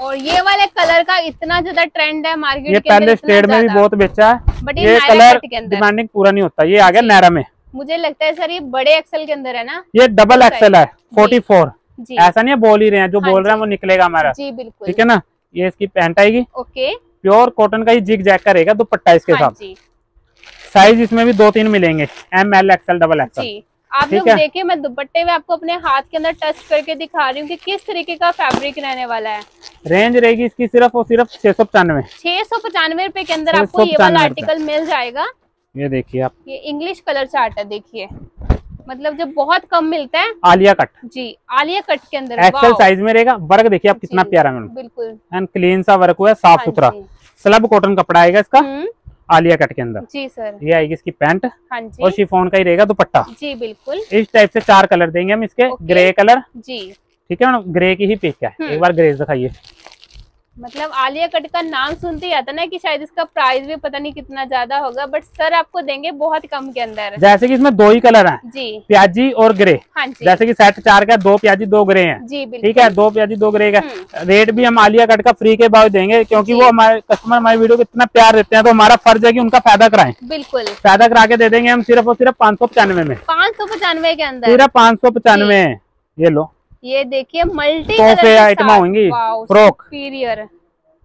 और ये वाले कलर का इतना ज्यादा ट्रेंड है मार्केट, ये पहले स्टेट में भी बहुत बेचा है, बट ये कलर डिमांडिंग पूरा नहीं होता। ये आ गया नायरा में। मुझे लगता है सर ये बड़े एक्सएल के अंदर है ना, ये डबल एक्सएल है फोर्टी फोर। ऐसा नहीं है बोल ही रहे हैं, जो बोल रहे हैं वो निकलेगा हमारा। जी बिल्कुल, ठीक है ना। ये इसकी पैंट आएगी, ओके, प्योर कॉटन का ही जिग जैक का रहेगा दुपट्टा इसके साथ। साइज इसमें भी दो तीन मिलेंगे, M L XL double XL. आप लोग देखिए, मैं दुपट्टे में आपको अपने हाथ के अंदर टच करके दिखा रही हूँ कि किस तरीके का फैब्रिक रहने वाला है। रेंज रहेगी इसकी सिर्फ और सिर्फ छह सौ पचानवे छह सौ पचानवे रूपए के अंदर आपको ये वाला आर्टिकल मिल जाएगा। ये देखिए आप, ये इंग्लिश कलर चार्ट है, देखिए मतलब जो बहुत कम मिलता है। आलिया कट जी, आलिया कट के अंदर एक्सेल साइज में रहेगा। वर्क देखिए आप कितना प्यारा मैडम, बिल्कुल एंड क्लीन सा वर्क हुआ है, साफ सुथरा स्लब कॉटन कपड़ा आएगा इसका आलिया कट के अंदर। जी सर, ये आएगी इसकी पैंट, हाँ जी, और शिफॉन का ही रहेगा दुपट्टा। जी बिल्कुल, इस टाइप से चार कलर देंगे हम इसके। ग्रे कलर जी, ठीक है मैडम, ग्रे की ही पिक है। एक बार ग्रेस दिखाइए। मतलब आलिया कट का नाम सुनते ही आता ना कि शायद इसका प्राइस भी पता नहीं कितना ज्यादा होगा, बट सर आपको देंगे बहुत कम के अंदर। जैसे कि इसमें दो ही कलर हैं जी, प्याजी और ग्रे। हाँ जी, जैसे कि सेट चार का दो प्याजी दो ग्रे हैं। जी बिल्कुल, ठीक है, दो प्याजी दो ग्रे का। रेट भी हम आलिया कट का फ्री के भाव देंगे, क्योंकि वो हमारे कस्टमर हमारे वीडियो को इतना प्यार देते हैं, तो हमारा फर्ज है कि उनका फायदा कराएं। बिल्कुल, फायदा करा के दे देंगे हम सिर्फ और सिर्फ पाँच सौ पचानवे में पाँच सौ पचानवे के अंदर सिर्फ पाँच सौ पचानवे। ये लो, ये देखिए मल्टी कलर आइटम होंगी फ्रॉक सुपीरियर।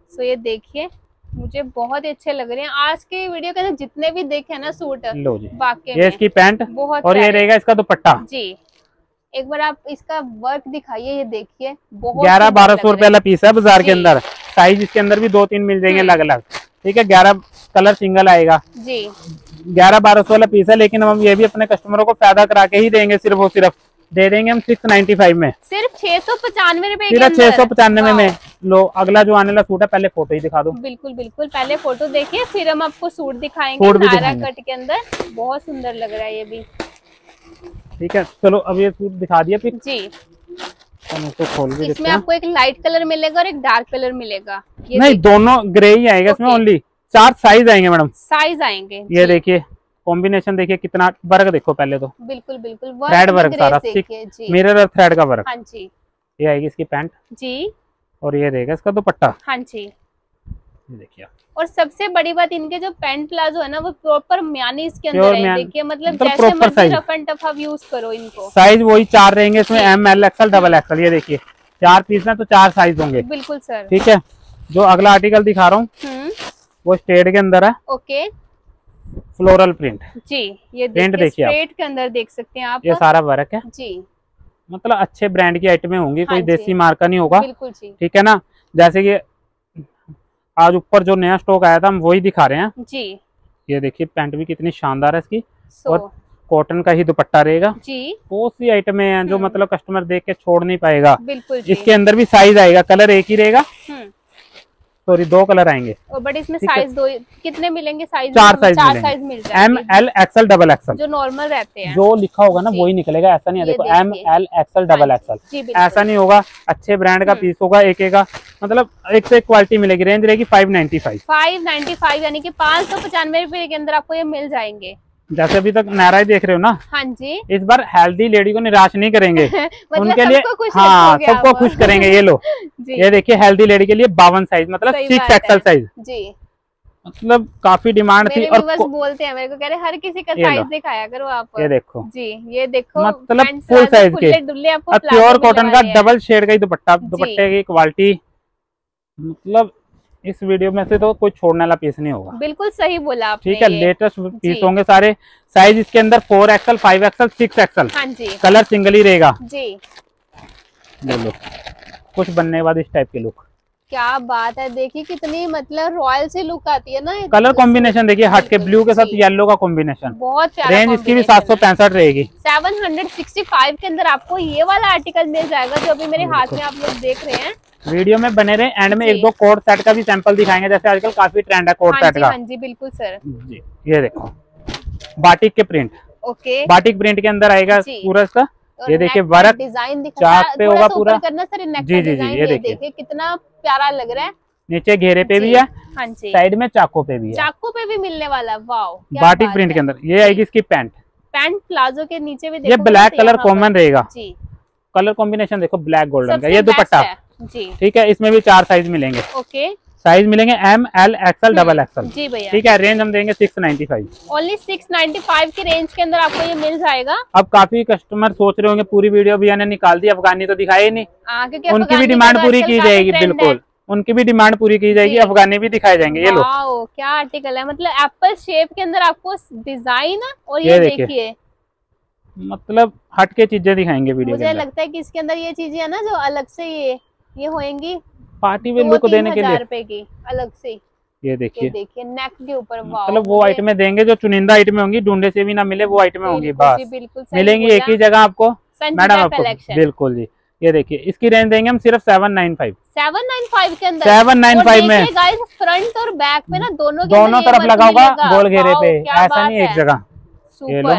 सो ये देखिए, मुझे बहुत ही अच्छे लग रहे हैं आज के वीडियो के अंदर जितने भी देखे ना सूट। लो जी, वाकई ये इसकी पैंट बहुत, और ये रहेगा इसका दुपट्टा। जी एक बार आप इसका वर्क दिखाइए, ये देखिए ग्यारह बारह सौ रुपए वाला पीस है बाजार के अंदर। साइज इसके अंदर भी दो तीन मिल जाएंगे अलग अलग, ठीक है। ग्यारह कलर सिंगल आएगा जी, ग्यारह बारह सौ वाला पीस है, लेकिन हम ये भी अपने कस्टमरों को फायदा करा के ही देंगे। सिर्फ और सिर्फ दे देंगे हम सिक्स नाइन्टी फाइव में, सिर्फ छह सौ पचानवे रूपए सिर्फ छह सौ पचानवे में। लो अगला जो आने वाला सूट है, पहले फोटो ही दिखा दो। बिल्कुल बिल्कुल, पहले फोटो देखिए, फिर हम आपको सूट दिखाएंगे नायरा कट के अंदर। बहुत सुंदर लग रहा है ये भी, ठीक है। चलो अब ये सूट दिखा दिया फिर जी, तो खोल भी। इसमें आपको एक लाइट कलर मिलेगा और एक डार्क कलर मिलेगा। नहीं, दोनों ग्रे ही आएगा इसमें। ओनली चार साइज आएंगे मैडम, साइज आएंगे। ये देखिए कॉम्बिनेशन देखिए कितना, वर्क देखो पहले तो। बिल्कुल बिल्कुल, थ्रेड वर्क सारा, मिरर और थ्रेड का वर्क। हाँ जी, ये आएगी इसकी पैंट जी, और ये रहेगा इसका दुपट्टा। हाँ जी, देखिए। और सबसे बड़ी बात, इनके जो पैंट प्लाजो है ना, वो प्रॉपर म्यानी इसके अंदर है। देखिए मतलब जैसे मर्जी रफ एंड टफ आप यूज करो इनको। साइज वही चार रहेंगे इसमें, M L XL double XL. ये देखिए चार पीस ना, तो चार साइज होंगे। बिल्कुल सर, ठीक है। जो अगला आर्टिकल दिखा रहा हूँ वो स्टेट के अंदर है। ओके, फ्लोरल प्रिंट जी, ये प्रिंट देखिए स्ट्रेट के अंदर देख सकते हैं आप। ये सारा वर्क है जी, मतलब अच्छे ब्रांड की आइटमें होंगी, कोई देसी मार्का नहीं होगा। बिल्कुल जी, ठीक है ना। जैसे कि आज ऊपर जो नया स्टॉक आया था, हम वही दिखा रहे हैं जी। ये देखिए पैंट भी कितनी शानदार है इसकी, और कॉटन का ही दुपट्टा रहेगा जी। बहुत सी आइटमें हैं जो मतलब कस्टमर देख के छोड़ नहीं पाएगा। बिल्कुल, इसके अंदर भी साइज आएगा, कलर एक ही रहेगा, सॉरी दो कलर आएंगे, बट इसमें साइज दो। कितने मिलेंगे साइज? चार साइज चार साइज मिल जाएंगे, M L XL double XL. जो नॉर्मल रहते हैं, जो लिखा होगा ना वही निकलेगा। ऐसा नहीं है, देखो M L XL double XL, ऐसा नहीं होगा। अच्छे ब्रांड का पीस होगा, एक एक का मतलब एक से एक क्वालिटी मिलेगी। रेंज रहेगी five ninety five, five ninety five यानी की पाँच सौ पचानवे रूपए के अंदर आपको ये मिल जाएंगे। जैसे अभी तक नायरा देख रहे हो ना। हाँ जी, इस बार हेल्दी लेडी को निराश नहीं करेंगे। मतलब उनके लिए हाँ सबको खुश करेंगे। ये लो, ये देखिए हेल्दी लेडी के लिए बावन साइज, मतलब सिक्स एक्सल साइज जी। मतलब काफी डिमांड थी, और बस बोलते हैं मेरे को, कह रहे हर किसी का साइज दिखाया करो आप। ये देखो जी, ये देखो मतलब फुल साइज के, प्योर कॉटन का डबल शेड का ही दुपट्टा। दुपट्टे की क्वालिटी मतलब इस वीडियो में से तो कोई छोड़ने वाला पीस नहीं होगा। बिल्कुल सही बोला आपने, ठीक है। लेटेस्ट पीस होंगे सारे। साइज इसके अंदर four XL, five XL, six XL. हाँ जी, कलर सिंगल ही रहेगा जी। बोलो कुछ बनने के बाद इस टाइप के लुक, क्या बात है। देखिए कितनी मतलब रॉयल सी लुक आती है ना। कलर कॉम्बिनेशन देखिए हट के, ब्लू के साथ येलो का कॉम्बिनेशन बहुत। रेंज इसकी भी सात सौ पैंसठ रहेगी, सेवन हंड्रेड सिक्सटी फाइव के अंदर आपको ये वाला आर्टिकल मिल जाएगा, जो अभी मेरे हाथ में आप लोग देख रहे हैं। वीडियो में बने रहे, एंड में एक दो कोट सेट का भी सैंपल दिखाएंगे, जैसे आजकल काफी ट्रेंड है कोट सेट का। हाँ जी बिल्कुल सर जी, ये देखो बाटिक के प्रिंट। ओके, बाटिक प्रिंट के अंदर आएगा पूरा इसका ये देखिए वर्क डिजाइन दिखा पे होगा पूरा करना सर। जी जी जी ये देखिए कितना प्यारा लग रहा है। नीचे घेरे पे भी है, साइड में चाको पे भी है, चाको पे भी मिलने वाला। वाओ बाटिक प्रिंट के अंदर ये आएगी इसकी पैंट। पैंट प्लाजो के नीचे भी ये ब्लैक कलर कॉमन रहेगा। कलर कॉम्बिनेशन देखो ब्लैक गोल्डन का। ये दुपट्टा ठीक है, इसमें भी चार साइज मिलेंगे। ओके साइज मिलेंगे M L XL double XL. जी भैया ठीक है। रेंज हम देंगे six ninety five. Only six ninety five की रेंज के अंदर आपको ये मिल जाएगा। अब काफी कस्टमर सोच रहे होंगे पूरी वीडियो भी यानी निकाल दी, अफगानी तो दिखाई नहीं आ, क्योंकि उनकी भी डिमांड पूरी की जाएगी। बिल्कुल उनकी भी डिमांड पूरी की जाएगी, अफगानी भी दिखाए जाएंगे। ये लो क्या आर्टिकल है, मतलब एप्पल शेप के अंदर आपको डिजाइन और ये देखिए मतलब हटके चीजें दिखाएंगे वीडियो। मुझे लगता है कि इसके अंदर ये चीजें है ना जो अलग से ये ये होएंगी पार्टी में लुक देने के लिए की अलग से। ये देखिए देखिए नेक के ऊपर मतलब वो आइटमें देंगे जो चुनिंदा आइटमें होंगी, ढूंढे से भी ना मिले वो आइटमें होंगी, बस मिलेंगी एक ही जगह आपको मैडम आपको। बिल्कुल जी ये देखिए इसकी रेंज देंगे हम सिर्फ seven nine five. Seven nine five के अंदर सेवन नाइन फाइव में गाइस फ्रंट और बैक पे ना दोनों दोनों तरफ लगा होगा गोल घेरे पे, ऐसा नहीं एक जगह। ये लो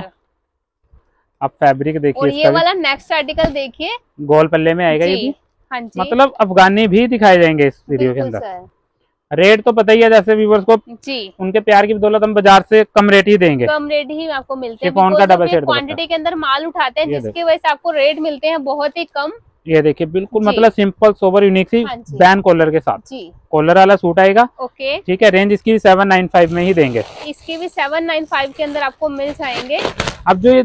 आप फैब्रिक देखिए। और ये वाला नेक्स्ट आर्टिकल देखिए गोल पल्ले में आएगा ये। हाँ जी मतलब अफगानी भी दिखाए जाएंगे इस वीडियो के अंदर। रेट तो पता ही है जैसे व्यूवर्स को जी, उनके प्यार की बदौलत हम बाजार से कम रेट ही देंगे, कम रेट ही आपको मिलते हैं। फोन का डबल शेड क्वांटिटी के अंदर माल उठाते हैं जिसकी वजह से आपको रेट मिलते हैं बहुत ही कम। ये देखिए बिल्कुल मतलब सिंपल सोबर यूनिक सी बैन कॉलर के साथ कॉलर वाला सूट आएगा। ओके ठीक है रेंज इसकी भी सेवन नाइन फाइव में ही देंगे। इसकी भी सेवन नाइन फाइव के अंदर आपको मिल जाएंगे। अब जो ये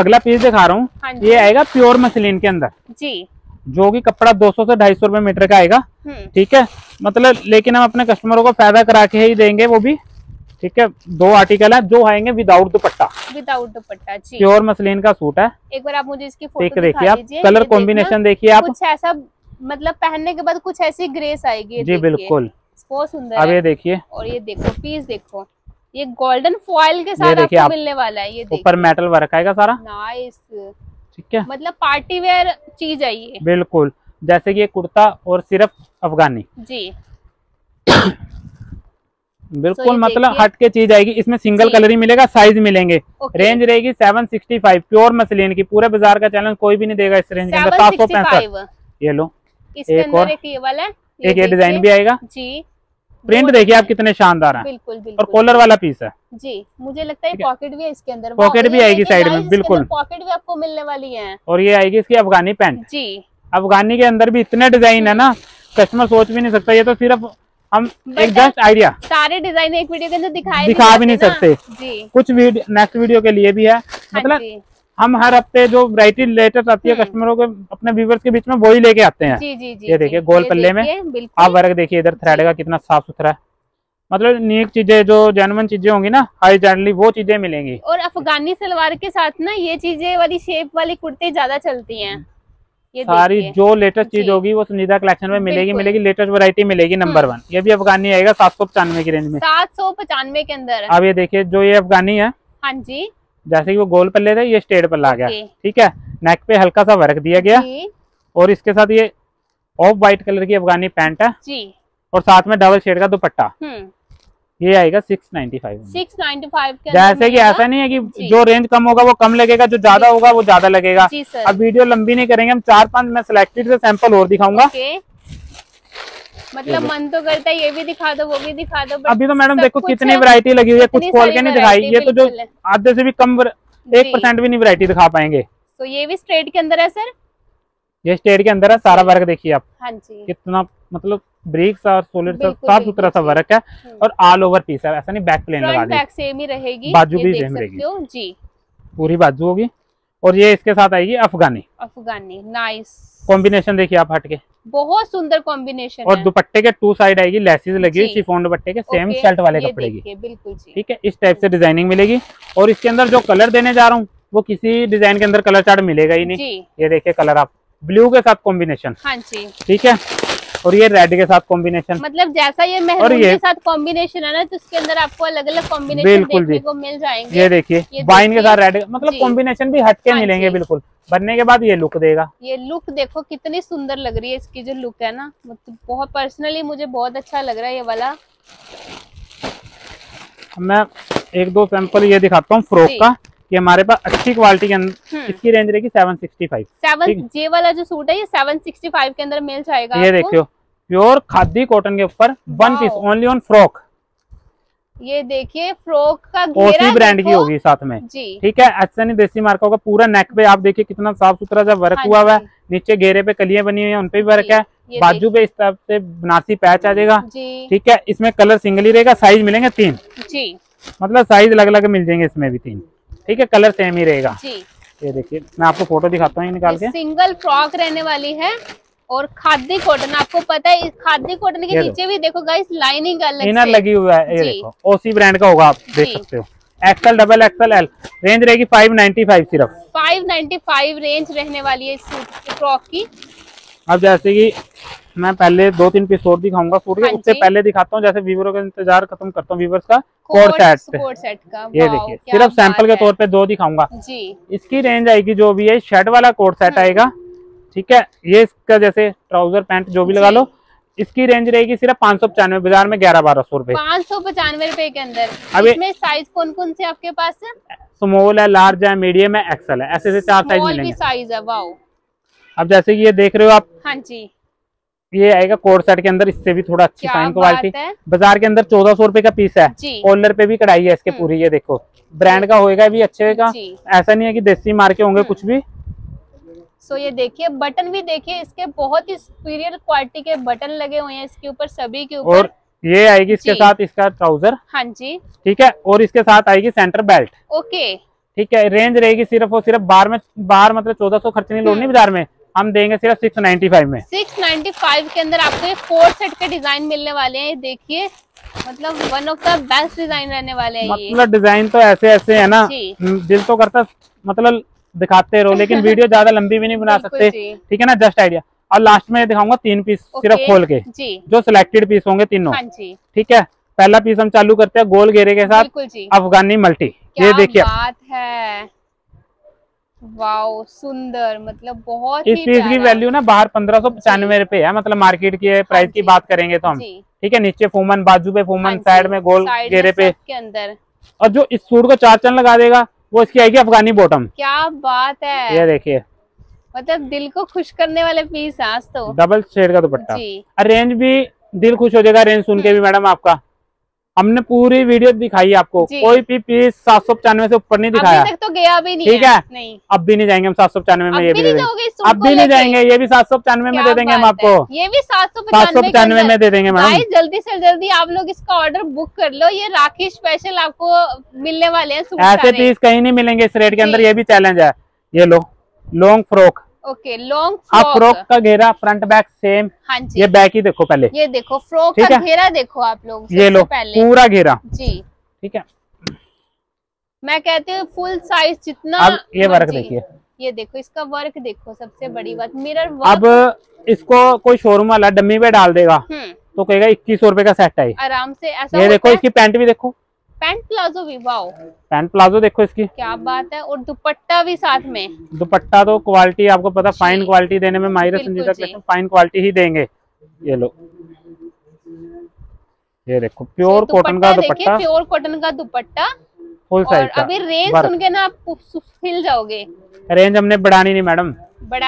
अगला पीस दिखा रहा हूँ ये आएगा प्योर मसलिन के अंदर जी, जो कि कपड़ा दो सौ से ढाई सौ रुपए मीटर का आएगा। ठीक है मतलब लेकिन हम अपने कस्टमरों को फायदा करा के ही देंगे वो भी। ठीक है दो आर्टिकल है जो आएंगे विदाउट दुपट्टा। विदाउट दुपट्टा जी प्योर मसलिन का सूट है। एक बार आप मुझे इसकी फोटो देखिए आप, कलर कॉम्बिनेशन देखिए आप, कुछ ऐसा मतलब पहनने के बाद कुछ ऐसी ग्रेस आएगी। जी बिल्कुल बहुत सुंदर। अब ये देखिए और ये देखो पीस देखो ये गोल्डन फॉइल के साथ आपको मिलने वाला है। ये ऊपर मेटल वर्क आएगा सारा। नाइस ठीक है मतलब पार्टी वेयर चीज है ये। बिल्कुल जैसे कि ये कुर्ता और सिर्फ अफगानी जी बिल्कुल so मतलब हटके चीज आएगी। इसमें सिंगल कलर ही मिलेगा, साइज मिलेंगे। रेंज रहेगी seven sixty five pure muslin की। पूरे बाजार का चैलेंज कोई भी नहीं देगा इस रेंज के अंदर। सात सौ पैंसठ ये लो एक और एक ये डिजाइन भी आएगा जी। प्रिंट देखिए आप कितने शानदार है। बिल्कुल, बिल्कुल और कॉलर वाला पीस है जी। मुझे लगता है पॉकेट भी है इसके अंदर, पॉकेट भी आएगी साइड में। बिल्कुल पॉकेट भी आपको मिलने वाली है। और ये आएगी इसकी अफगानी पैंट जी। अफगानी के अंदर भी इतने डिजाइन है ना कस्टमर सोच भी नहीं सकता। ये तो सिर्फ हम एक जस्ट आइडिया, सारे डिजाइन एक वीडियो के अंदर दिखाई दिखा भी नहीं सकते। कुछ नेक्स्ट वीडियो के लिए भी है, मतलब हम हर हफ्ते जो वैरायटी लेटेस्ट आती है कस्टमरों के अपने व्यूवर्स के बीच में वही लेके आते हैं। जी जी जी ये देखिए गोल पल्ले में आप वर्क देखिए, इधर थ्रेड का कितना साफ सुथरा है। मतलब नीक चीजें जो जेन्युइन चीजें होंगी ना हाई जेनरली वो चीजें मिलेंगी। और अफगानी सलवार के साथ ना ये चीजें वाली शेप वाली कुर्ती ज्यादा चलती है। ये सारी जो लेटेस्ट चीज होगी वो संजीदा कलेक्शन में मिलेगी मिलेगी लेटेस्ट वैरायटी मिलेगी। नंबर वन ये भी अफगानी आएगा सात सौ पचानवे की रेंज में, सात सौ पचानवे के अंदर। अब ये देखिए जो ये अफगानी है, हाँ जी जैसे कि वो गोल पल्ले थे ये स्ट्रेट पल्ला आ गया। ठीक है नेक पे हल्का सा वर्क दिया गया और इसके साथ ये ऑफ व्हाइट कलर की अफगानी पैंट है जी। और साथ में डबल शेड का दुपट्टा। ये आएगा six ninety five six ninety five के। जैसे कि ऐसा नहीं है कि जो रेंज कम होगा वो कम लगेगा, जो ज्यादा होगा वो ज्यादा लगेगा। अब वीडियो लंबी नहीं करेंगे हम, चार पांच मैं सिलेक्टेड से सैंपल और दिखाऊंगा। मतलब मन तो करता है ये भी दिखा दो वो भी दिखा दो। अभी तो मैडम देखो कितनी वैरायटी लगी हुई है, कुछ खोल के नहीं दिखाई। ये तो जो आधे से भी कम एक परसेंट भी नहीं वैरायटी दिखा पाएंगे। तो ये भी स्ट्रेट के अंदर है सर, ये स्ट्रेट के अंदर है। सारा वर्क देखिए आप। हाँ जी कितना मतलब ब्रीक सा सोलिड सा साफ सुथरा सा वर्क है और ऑल ओवर पीस है। ऐसा नहीं बैक प्लेन लगा दी, बैक सेम ही रहेगी, बाजू भी सेम रहेगी जी, पूरी बाजू होगी। और ये इसके साथ आएगी अफगानी। अफगानी नाइस कॉम्बिनेशन देखिए आप हटके, बहुत सुंदर कॉम्बिनेशन। और दुपट्टे के टू साइड आएगी, लेसेस लगी हुई शिफॉन दुपट्टे के सेम शर्ट वाले कपड़े की। बिल्कुल ठीक है इस टाइप से डिजाइनिंग मिलेगी। और इसके अंदर जो कलर देने जा रहा हूँ वो किसी डिजाइन के अंदर कलर चार्ट मिलेगा ही नहीं। ये देखिए कलर आप ब्लू के साथ कॉम्बिनेशन। हाँ जी ठीक है। और ये रेड के साथ कॉम्बिनेशन, मतलब जैसा ये मेहरून के साथ कॉम्बिनेशन है ना तो उसके अंदर आपको अलग अलग कॉम्बिनेशन देखने को मिल जाएंगे। ये देखिए वाइन के साथ रेड, मतलब कॉम्बिनेशन भी हटके मिलेंगे। बिल्कुल बनने के बाद ये लुक देगा। ये लुक देखो कितनी सुंदर लग रही है इसकी जो लुक है ना, मतलब बहुत पर्सनली मुझे बहुत अच्छा लग रहा है ये वाला। मैं एक दो सैंपल ये दिखाता हूँ फ्रॉक का, ये हमारे पास अच्छी क्वालिटी के अंदर इसकी रेंज रहेगी seven sixty five. Seven J वाला जो सूट है ये सेवन सिक्सटी फाइव के अंदर मिल जाएगा। ये देखियो प्योर खादी कॉटन के ऊपर one piece only on frock. ये देखिए फ्रॉक का घेरा ब्रांड की होगी साथ में जी, ठीक है। एचएन देसी मार्का का पूरा नेक पे आप देखिए कितना साफ सुथरा सा वर्क हुआ हुआ है। नीचे घेरे पे कलियां बनी हुई है उनपे भी वर्क है। बाजू पे इस तरह से बनारसी पैच आ जाएगा, ठीक है। इसमें कलर सिंगल ही रहेगा, साइज मिलेंगे तीन जी, मतलब साइज अलग अलग मिल जाएंगे इसमें भी तीन, ठीक है। कलर सेम ही रहेगा। ये देखिए मैं आपको फोटो दिखाता हूँ निकाल के। सिंगल फ्रॉक रहने वाली है और खादी कॉटन आपको पता है, इस खादी कॉटन के नीचे भी देखो गाइस लाइनिंग अलग इनर लगी हुआ है। ये देखो ओसी ब्रांड का होगा, आप देख सकते हो। XL double XL L range रहेगी फाइव नाइंटी फाइव, सिर्फ फाइव नाइंटी फाइव रेंज रहने वाली है इस सूट फ्रॉक की। अब जैसे कि मैं पहले दो तीन पीस और दिखाऊंगा सूट के, उससे पहले दिखाता हूँ जैसे व्यूअर्स का इंतजार खत्म करता हूँ व्यूअर्स का कोड सेट कोड सेट का। ये देखिए सिर्फ सैंपल के तौर पे दो दिखाऊंगा जी। इसकी रेंज आएगी जो भी है शर्ट वाला कोड सेट आएगा, ठीक है। ये इसका जैसे ट्राउजर पैंट जो भी लगा लो, इसकी रेंज रहेगी सिर्फ पाँच सौ पचानवे बाजार में ग्यारह बारह सौ रूपये पाँच सौ पचानवे रूपए के अंदर। अब इसमें साइज कौन कौन से आपके पास है? स्मॉल है, लार्ज है, मीडियम है, एक्सल है, ऐसे से चार साइज मिलेंगे। साइज है वाओ। अब जैसे कि ये देख रहे हो आप, हाँ जी, ये आएगा कोड सेट के अंदर। इससे भी थोड़ा अच्छी फाइन क्वालिटी बाजार के अंदर चौदह सौ रूपये का पीस है। कॉलर पे भी कढ़ाई है इसके पूरी, ये देखो ब्रांड का होगा भी अच्छे का, ऐसा नहीं है की देसी मार्के होंगे कुछ भी। सो so, ये देखिए बटन भी देखिए इसके बहुत ही सुपीरियर क्वालिटी के बटन लगे हुए हैं इसके ऊपर सभी के ऊपर। और ये आएगी इसके साथ इसका ट्राउजर, हाँ जी, ठीक है। और इसके साथ आएगी सेंटर बेल्ट, ओके, ठीक है। रेंज रहेगी सिर्फ और सिर्फ बार में बार मतलब चौदह सौ खर्चनी लोड नहीं बाजार में, हम देंगे सिर्फ सिक्स नाइन्टी फाइव में। सिक्स नाइन्टी फाइव के अंदर आपको ये कोड सेट के डिजाइन मिलने वाले हैं। ये देखिए मतलब one of the best design रहने वाले हैं। मतलब डिजाइन तो ऐसे ऐसे है ना, दिल तो करता मतलब दिखाते रहो, लेकिन वीडियो ज्यादा लंबी भी नहीं बना सकते, ठीक है ना, जस्ट आइडिया। और लास्ट में दिखाऊंगा तीन पीस सिर्फ खोल के जो सिलेक्टेड पीस होंगे तीनों, ठीक है। पहला पीस हम चालू करते हैं गोल घेरे के साथ अफगानी मल्टी। ये देखिए बात है, वाओ सुंदर, मतलब बहुत। इस पीस की वैल्यू ना बाहर पंद्रह सौ पचानवे रूपये है, मतलब मार्केट की प्राइस की बात करेंगे तो हम, ठीक है। नीचे फूमन, बाजू पे फूमन, साइड में गोल घेरे पे के अंदर। और जो इस सूट को चार चंद लगा देगा वो इसकी आएगी अफगानी बॉटम। क्या बात है, ये देखिए मतलब दिल को खुश करने वाले पीस आज तो। डबल शेड का दुपट्टा, रेंज भी दिल खुश हो जाएगा रेंज सुन के भी। मैडम आपका हमने पूरी वीडियो दिखाई आपको, कोई भी पीस सात सौ पचानवे से ऊपर नहीं दिखाया अभी तक, तो गया भी नहीं, ठीक है। नहीं अब भी नहीं जाएंगे हम सात सौ पचानवे में, ये भी अब भी नहीं जाएंगे। ये भी सात सौ पचानवे में दे देंगे हम आपको, ये भी सात सौ सात सौ पचानवे में दे देंगे मैडम। जल्दी से जल्दी आप लोग इसका ऑर्डर बुक कर लो, ये राखी स्पेशल आपको मिलने वाले हैं। ऐसे पीस कहीं नहीं मिलेंगे इस रेट के अंदर, ये भी चैलेंज है। ये लो long frock, okay long frock, frock का घेरा फ्रंट बैक सेम, हाँ जी। ये बैक ही देखो पहले, ये देखो फ्रॉक का घेरा देखो आप लोग, ये लो पूरा घेरा जी, ठीक है। मैं कहती हूँ फुल साइज जितना। अब ये वर्क देखिए, ये देखो इसका वर्क देखो, सबसे बड़ी बात मिरर वर्क। अब इसको कोई शोरूम वाला डमी पे डाल देगा तो कहेगा इक्कीस सौ रूपये का सेट है आराम से, ऐसा। ये देखो इसकी पैंट भी देखो, पैंट प्लाजो भी, वाओ पैंट प्लाजो देखो इसकी, क्या बात है। और दुपट्टा भी साथ में, दुपट्टा तो क्वालिटी आपको पता फाइन क्वालिटी देने में माहिर संजीदा कलेक्शन फाइन क्वालिटी ही देंगे। ये लो ये देखो प्योर कॉटन का दुपट्टा, प्योर कॉटन का दुपट्टा फुल साइज का। अभी रेंज सुन के ना आप हिल जाओगे। रेंज हमने बढ़ानी नहीं मैडम,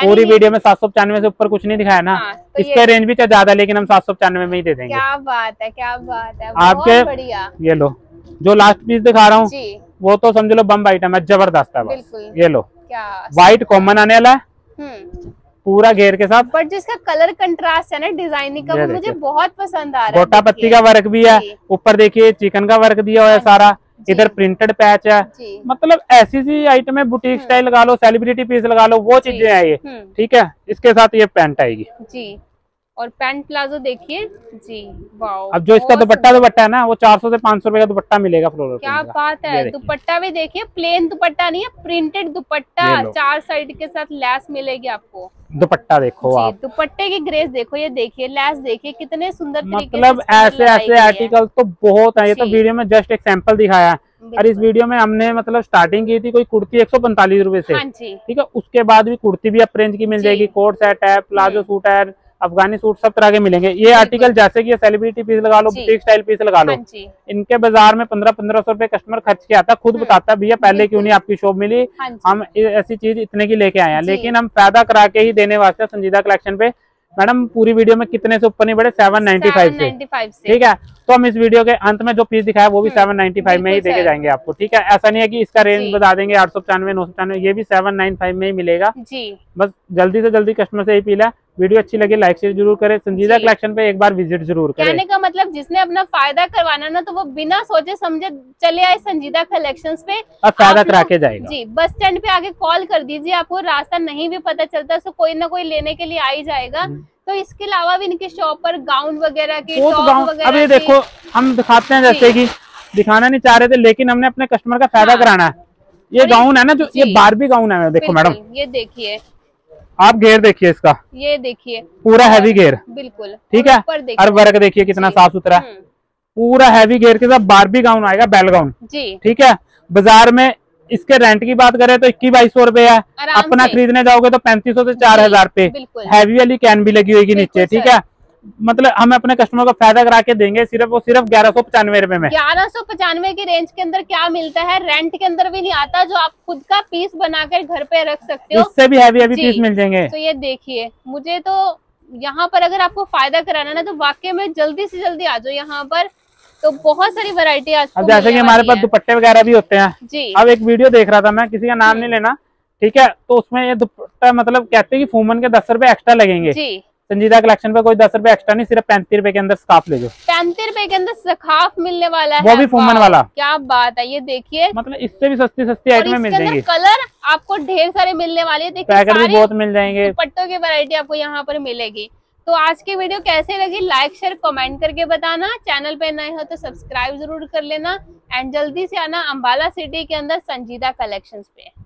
पूरी वीडियो में सात सौ पचानवे से ऊपर कुछ नहीं दिखाया ना। हाँ, तो इसका रेंज भी ज्यादा लेकिन हम सात सौ पचानवे में ही दे देंगे। क्या बात है, क्या बात है, आपके बढ़िया। ये लो जो लास्ट पीस दिखा रहा हूँ वो तो समझ लो बम आइटम है, जबरदस्त है बिल्कुल। ये लो व्हाइट कॉमन आने वाला है पूरा घेर के साथ, बट जिसका कलर कंट्रास्ट है ना डिजाइनिंग का, वो मुझे बहुत पसंद आ रहा है। गोटा पत्ती का वर्क भी है, ऊपर देखिए चिकन का वर्क दिया हुआ है सारा, इधर प्रिंटेड पैच है, मतलब ऐसी सी आइटमें बुटीक स्टाइल लगा लो, सेलिब्रिटी पीस लगा लो, वो चीजें हैं ये, ठीक है। इसके साथ ये पैंट आएगी जी, और पैंट प्लाजो देखिए जी, वाओ। अब जो इसका दुपट्टा दुपट्टा है ना वो चार सौ से पाँच सौ रूपये का दुपट्टा मिलेगा फ्लोरल। क्या बात है, दुपट्टा भी देखिए, प्लेन दुपट्टा नहीं है, प्रिंटेड दुपट्टा, चार साइड के साथ लैस मिलेगी आपको। दुपट्टा देखो आप, दुपट्टे की ग्रेस देखो, ये देखिए लैस देखिए कितने सुंदर, मतलब ऐसे ऐसे आर्टिकल तो बहुत है। ये तो वीडियो में जस्ट एक सैंपल दिखाया है, और इस वीडियो में हमने मतलब स्टार्टिंग की थी कोई कुर्ती एक सौ पैंतालीस रूपये से, ठीक है। उसके बाद भी कुर्ती भी अप रेंज की मिल जाएगी, कोट सेट है, प्लाजो सूट है, अफगानी सूट सब तरह के मिलेंगे। ये आर्टिकल जैसे कि ये सेलिब्रिटी पीस लगा लो, बुटीक स्टाइल पीस लगा लो, इनके बाजार में पंद्रह पंद्रह सौ रूपये कस्टमर खर्च के आता है, खुद बताता भैया पहले क्यों नहीं आपकी शॉप मिली, हम ऐसी चीज इतने की लेके आए हैं। लेकिन हम फायदा करा के ही देने वास्ते संजीदा कलेक्शन पे मैडम पूरी वीडियो में कितने से ऊपर नहीं बढ़े, सेवन नाइन्टी फाइव से, ठीक है। तो हम इस वीडियो के अंत में जो पीस दिखाया वो भी सेवन नाइन्टी फाइव में ही देके जाएंगे आपको, ठीक है। ऐसा नहीं है कि इसका रेंज बता देंगे आठ सौ पचानवे नौ सौ पचानवे, ये भी सेवन नाइन्टी फाइव में ही मिलेगा जी। बस जल्दी से जल्दी कस्टमर से ही पीला। वीडियो अच्छी लगे लाइक शेयर जरूर करें, संजीदा कलेक्शन पे एक बार विजिट जरूर करें। कहने का मतलब जिसने अपना फायदा करवाना ना तो वो बिना सोचे समझे चले आए संजीदा कलेक्शंस पे और फायदा करा के जाएगा जी। बस स्टैंड पे आगे कॉल कर दीजिए, आपको रास्ता नहीं भी पता चलता तो कोई ना कोई लेने के लिए आ ही जाएगा। तो इसके अलावा भी इनकी शॉप पर गाउन वगैरह की, टॉप वगैरह, अब ये देखो हम दिखाते हैं, जैसे की दिखाना नहीं चाह रहे थे लेकिन हमने अपने कस्टमर का फायदा कराना है। ये गाउन है ना, जो ये बारबी गाउन है, देखो मैडम ये देखिए, आप घेर देखिए इसका, ये देखिए पूरा हैवी घेर, बिल्कुल ठीक है। और वर्क देखिए कितना साफ सुथरा, पूरा हैवी घेर के साथ बारबी गाउन आएगा, बेल गाउन जी, ठीक है। बाजार में इसके रेंट की बात करें तो इक्कीस बाईस सौ रूपये है, अपना खरीदने जाओगे तो पैंतीस सौ से चार हजार पे, हैवी वाली कैन भी लगी होगी नीचे, ठीक है। मतलब हम अपने कस्टमर को फायदा करा के देंगे सिर्फ वो सिर्फ ग्यारह सौ पचानवे रूपए में। ग्यारह सौ पचानवे की रेंज के अंदर क्या मिलता है, रेंट के अंदर भी नहीं आता, जो आप खुद का पीस बनाकर घर पे रख सकते हो, इससे भी हैवी हैवी पीस मिल जाएंगे। तो ये देखिए, मुझे तो यहाँ पर अगर आपको फायदा कराना ना तो वाकई में जल्दी से जल्दी आ जाओ यहाँ पर, तो बहुत सारी वैरायटी। अब जैसे की हमारे पास दुपट्टे वगैरह भी होते हैं जी। अब एक वीडियो देख रहा था मैं, किसी का नाम नहीं लेना, ठीक है। तो उसमें ये दुपट्टा मतलब कहते हैं कि फूमन के दस रुपए एक्स्ट्रा लगेंगे, संजीदा कलेक्शन पे कोई दस रुपए एक्स्ट्रा नहीं, सिर्फ पैंतीस रुपए के अंदर स्काफ ले जाओ। पैंतीस रुपए के अंदर स्काफ मिलने वाला है, वो भी फूमन वाला, क्या बात है। ये देखिए, मतलब इससे भी सस्ती सस्ती आइटमें मिल जाएंगी। कलर आपको ढेर सारे मिलने वाले हैं, पैकेट भी बहुत मिल जाएंगे, दुपट्टों की वैरायटी आपको यहाँ पर मिलेगी। तो आज की वीडियो कैसे लगी लाइक शेयर कमेंट करके बताना, चैनल पे नए हो तो सब्सक्राइब जरूर कर लेना, एंड जल्दी से आना अम्बाला सिटी के अंदर संजीदा कलेक्शन पे।